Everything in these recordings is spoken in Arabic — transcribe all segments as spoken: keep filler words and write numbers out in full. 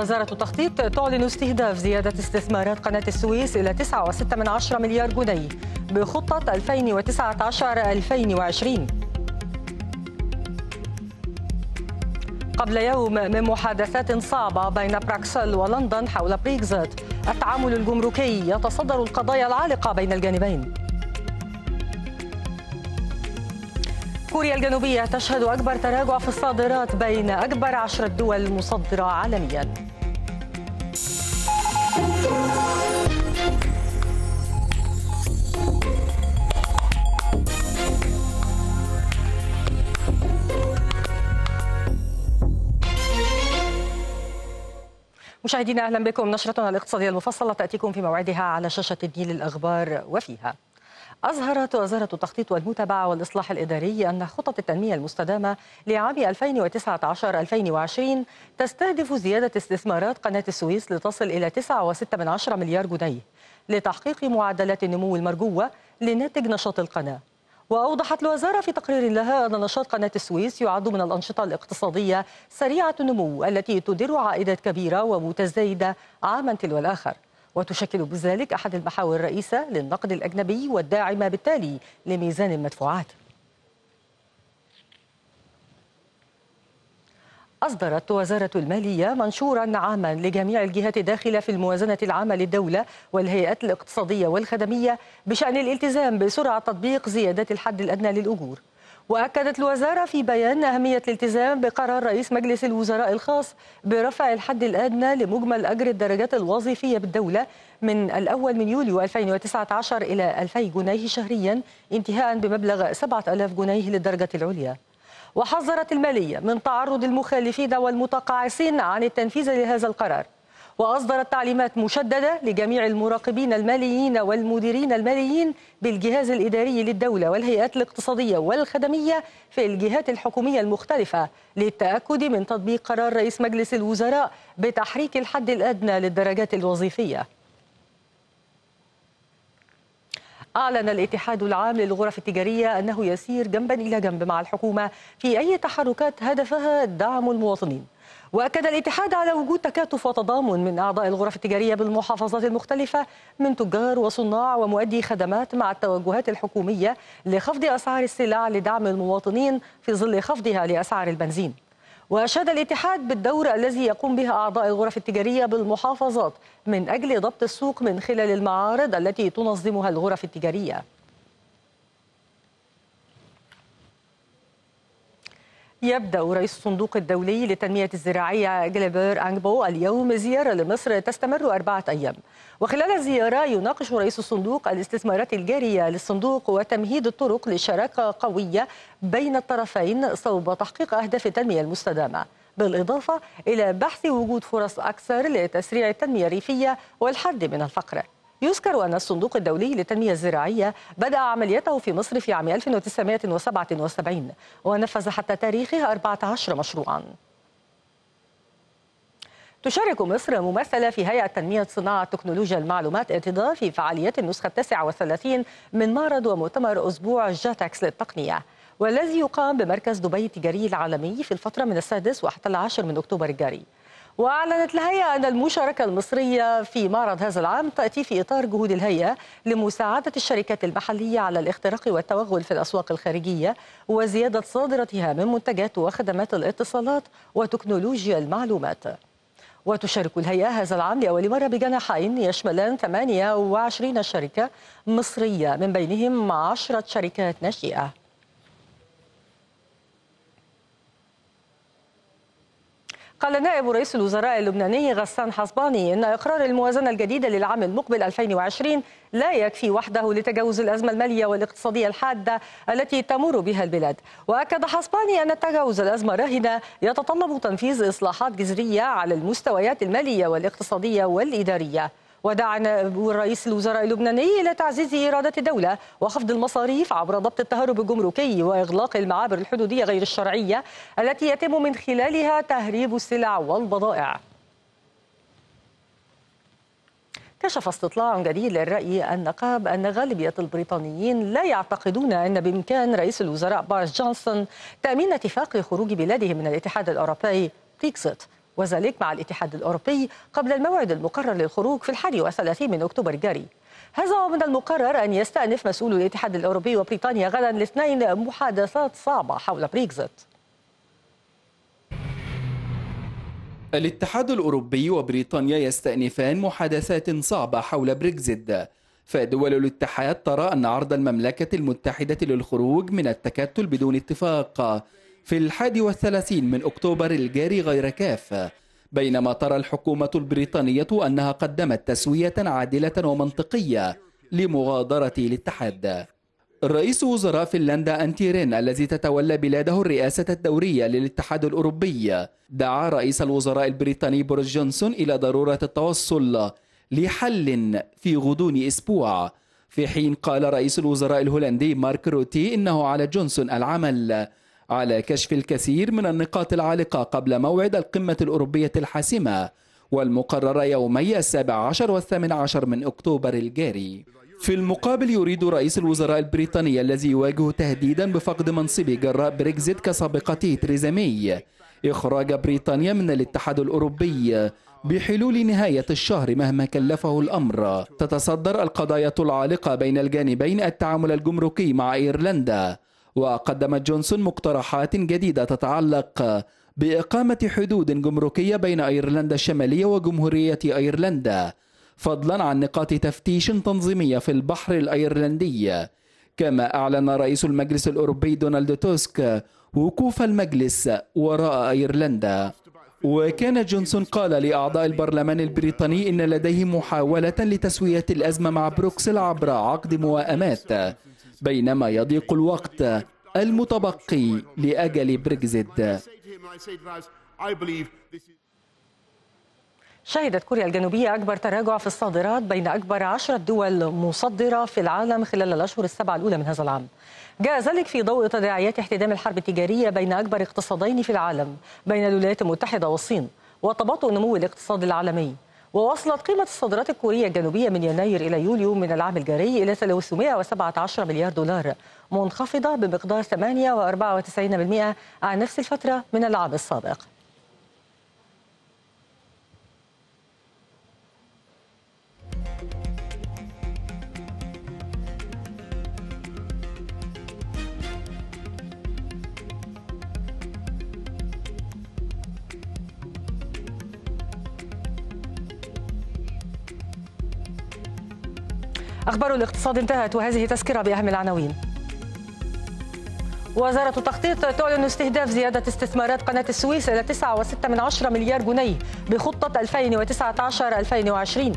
وزارة التخطيط تعلن استهداف زيادة استثمارات قناة السويس إلى تسعة فاصلة ستة مليار جنيه بخطة ألفين وتسعة عشر ألفين وعشرين. قبل يوم من محادثات صعبة بين براكسل ولندن حول بريكزيت، التعامل الجمركي يتصدر القضايا العالقة بين الجانبين. كوريا الجنوبية تشهد أكبر تراجع في الصادرات بين أكبر عشرة دول مصدرة عالمياً. مشاهدينا أهلا بكم. نشرتنا الاقتصادية المفصلة تأتيكم في موعدها على شاشة النيل الأخبار. وفيها أظهرت وزارة التخطيط والمتابعة والإصلاح الإداري أن خطط التنمية المستدامة لعام ألفين وتسعة عشر ألفين وعشرين تستهدف زيادة استثمارات قناة السويس لتصل إلى تسعة فاصلة ستة مليار جنيه لتحقيق معدلات النمو المرجوة لناتج نشاط القناة. وأوضحت الوزارة في تقرير لها أن نشاط قناة السويس يعد من الأنشطة الاقتصادية سريعة النمو التي تدر عائدات كبيرة ومتزايدة عاما تلو الآخر، وتشكل بذلك أحد المحاور الرئيسة للنقد الأجنبي والداعمة بالتالي لميزان المدفوعات. أصدرت وزارة المالية منشورا عاما لجميع الجهات الداخلة في الموازنة العامة للدولة والهيئات الاقتصادية والخدمية بشأن الالتزام بسرعة تطبيق زيادات الحد الأدنى للأجور. وأكدت الوزارة في بيان أهمية الالتزام بقرار رئيس مجلس الوزراء الخاص برفع الحد الأدنى لمجمل أجر الدرجات الوظيفية بالدولة من الأول من يوليو ألفين وتسعة عشر إلى ألفي جنيه شهريا، انتهاء بمبلغ سبعة آلاف جنيه للدرجة العليا. وحذرت المالية من تعرض المخالفين والمتقاعسين عن التنفيذ لهذا القرار، وأصدرت تعليمات مشددة لجميع المراقبين الماليين والمديرين الماليين بالجهاز الإداري للدولة والهيئات الاقتصادية والخدمية في الجهات الحكومية المختلفة للتأكد من تطبيق قرار رئيس مجلس الوزراء بتحريك الحد الأدنى للدرجات الوظيفية. أعلن الاتحاد العام للغرف التجارية أنه يسير جنبا إلى جنب مع الحكومة في أي تحركات هدفها دعم المواطنين. وأكد الاتحاد على وجود تكاتف وتضامن من أعضاء الغرف التجارية بالمحافظات المختلفة من تجار وصناع ومؤدي خدمات مع التوجهات الحكومية لخفض أسعار السلع لدعم المواطنين في ظل خفضها لأسعار البنزين. وأشاد الاتحاد بالدور الذي يقوم به أعضاء الغرف التجارية بالمحافظات من أجل ضبط السوق من خلال المعارض التي تنظمها الغرف التجارية. يبدأ رئيس الصندوق الدولي للتنمية الزراعية جليبير انجبو اليوم زيارة لمصر تستمر أربعة أيام، وخلال الزيارة يناقش رئيس الصندوق الاستثمارات الجارية للصندوق وتمهيد الطرق لشراكة قوية بين الطرفين صوب تحقيق أهداف التنمية المستدامة، بالإضافة إلى بحث وجود فرص أكثر لتسريع التنمية الريفية والحد من الفقر. يذكر أن الصندوق الدولي للتنمية الزراعية بدأ عمليته في مصر في عام ألف وتسعمائة وسبعة وسبعين ونفذ حتى تاريخه أربعة عشر مشروعا. تشارك مصر ممثلة في هيئة تنمية صناعة تكنولوجيا المعلومات اعتضار في فعاليات النسخة التاسعة والثلاثين من معرض ومؤتمر أسبوع جاتكس للتقنية، والذي يقام بمركز دبي التجاري العالمي في الفترة من السادس وحتى العاشر من أكتوبر الجاري. وأعلنت الهيئة أن المشاركة المصرية في معرض هذا العام تأتي في إطار جهود الهيئة لمساعدة الشركات المحلية على الاختراق والتوغل في الأسواق الخارجية وزيادة صادرتها من منتجات وخدمات الاتصالات وتكنولوجيا المعلومات. وتشارك الهيئة هذا العام لأول مرة بجناحين يشملان ثمانية وعشرين شركة مصرية من بينهم عشرة شركات ناشئة. قال نائب رئيس الوزراء اللبناني غسان حسباني إن إقرار الموازنة الجديدة للعام المقبل ألفين وعشرين لا يكفي وحده لتجاوز الأزمة المالية والاقتصادية الحادة التي تمر بها البلاد. وأكد حسباني أن تجاوز الأزمة الراهنة يتطلب تنفيذ إصلاحات جذرية على المستويات المالية والاقتصادية والإدارية. ودعا رئيس الوزراء اللبناني إلى تعزيز إرادة الدولة وخفض المصاريف عبر ضبط التهرب الجمركي وإغلاق المعابر الحدودية غير الشرعية التي يتم من خلالها تهريب السلع والبضائع. كشف استطلاع جديد للرأي النقاب أن غالبية البريطانيين لا يعتقدون أن بإمكان رئيس الوزراء بارس جونسون تأمين اتفاق خروج بلاده من الاتحاد الأوروبي بريكزيت وذلك مع الاتحاد الأوروبي قبل الموعد المقرر للخروج في الحادي والثلاثين من أكتوبر الجاري. هذا ومن المقرر أن يستأنف مسؤول الاتحاد الأوروبي وبريطانيا غدا الاثنين محادثات صعبة حول بريكزيت. الاتحاد الأوروبي وبريطانيا يستأنفان محادثات صعبة حول بريكزيت، فدول الاتحاد ترى أن عرض المملكة المتحدة للخروج من التكتل بدون اتفاق في الحادي والثلاثين من أكتوبر الجاري غير كاف، بينما ترى الحكومة البريطانية أنها قدمت تسوية عادلة ومنطقية لمغادرة الاتحاد. رئيس وزراء فنلندا أنتيرين الذي تتولى بلاده الرئاسة الدورية للاتحاد الأوروبي دعا رئيس الوزراء البريطاني بورس جونسون إلى ضرورة التوصل لحل في غضون أسبوع، في حين قال رئيس الوزراء الهولندي مارك روتي إنه على جونسون العمل على كشف الكثير من النقاط العالقة قبل موعد القمة الأوروبية الحاسمة والمقررة يومي السابع عشر والثامن عشر من أكتوبر الجاري. في المقابل يريد رئيس الوزراء البريطاني الذي يواجه تهديدا بفقد منصبه جراء بريكزيت كسابقته تريزامي إخراج بريطانيا من الاتحاد الأوروبي بحلول نهاية الشهر مهما كلفه الأمر. تتصدر القضايا العالقة بين الجانبين التعامل الجمركي مع إيرلندا، وقدمت جونسون مقترحات جديدة تتعلق بإقامة حدود جمركية بين أيرلندا الشمالية وجمهورية أيرلندا، فضلا عن نقاط تفتيش تنظيمية في البحر الأيرلندي. كما أعلن رئيس المجلس الأوروبي دونالد توسك وقوف المجلس وراء أيرلندا. وكان جونسون قال لأعضاء البرلمان البريطاني إن لديه محاولة لتسوية الأزمة مع بروكسل عبر عقد موائمات، بينما يضيق الوقت المتبقي لأجل بريكزيت. شهدت كوريا الجنوبية أكبر تراجع في الصادرات بين أكبر عشرة دول مصدرة في العالم خلال الأشهر السبعة الأولى من هذا العام. جاء ذلك في ضوء تداعيات احتدام الحرب التجارية بين أكبر اقتصادين في العالم بين الولايات المتحدة والصين وتباطؤ نمو الاقتصاد العالمي. ووصلت قيمة الصادرات الكورية الجنوبية من يناير إلى يوليو من العام الجاري إلى ثلاثمائة وسبعة عشر مليار دولار، منخفضة بمقدار ثمانية فاصلة أربعة وتسعين بالمئة عن نفس الفترة من العام السابق. أخبار الاقتصاد انتهت، وهذه تذكرة بأهم العناوين. وزارة التخطيط تعلن استهداف زيادة استثمارات قناة السويس إلى تسعة فاصلة ستة مليار جنيه بخطة ألفين وتسعة عشر ألفين وعشرين.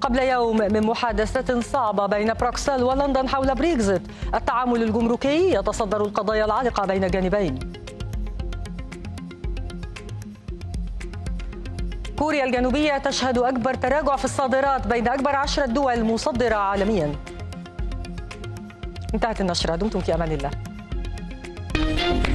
قبل يوم من محادثة صعبة بين بروكسل ولندن حول بريكزيت، التعامل الجمركي يتصدر القضايا العالقة بين الجانبين. كوريا الجنوبية تشهد أكبر تراجع في الصادرات بين أكبر عشرة دول مصدرة عالميا. انتهت النشرة، دمتم في أمان الله.